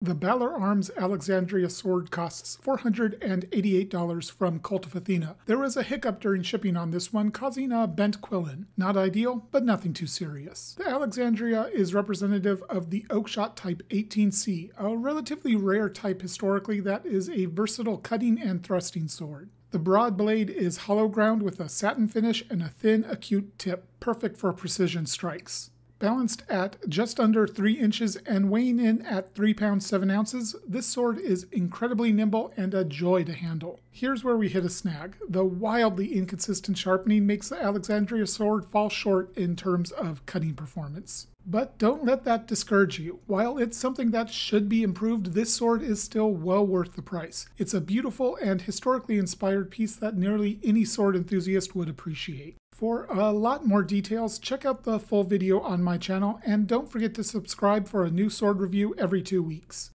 The Balaur Arms Alexandria sword costs $488 from Cult of Athena. There was a hiccup during shipping on this one, causing a bent quillin. Not ideal, but nothing too serious. The Alexandria is representative of the Oakshot Type 18C, a relatively rare type historically that is a versatile cutting and thrusting sword. The broad blade is hollow ground with a satin finish and a thin, acute tip, perfect for precision strikes. Balanced at just under 3 inches and weighing in at 3 pounds 7 ounces, this sword is incredibly nimble and a joy to handle. Here's where we hit a snag. The wildly inconsistent sharpening makes the Alexandria sword fall short in terms of cutting performance. But don't let that discourage you. While it's something that should be improved, this sword is still well worth the price. It's a beautiful and historically inspired piece that nearly any sword enthusiast would appreciate. For a lot more details, check out the full video on my channel, and don't forget to subscribe for a new sword review every 2 weeks.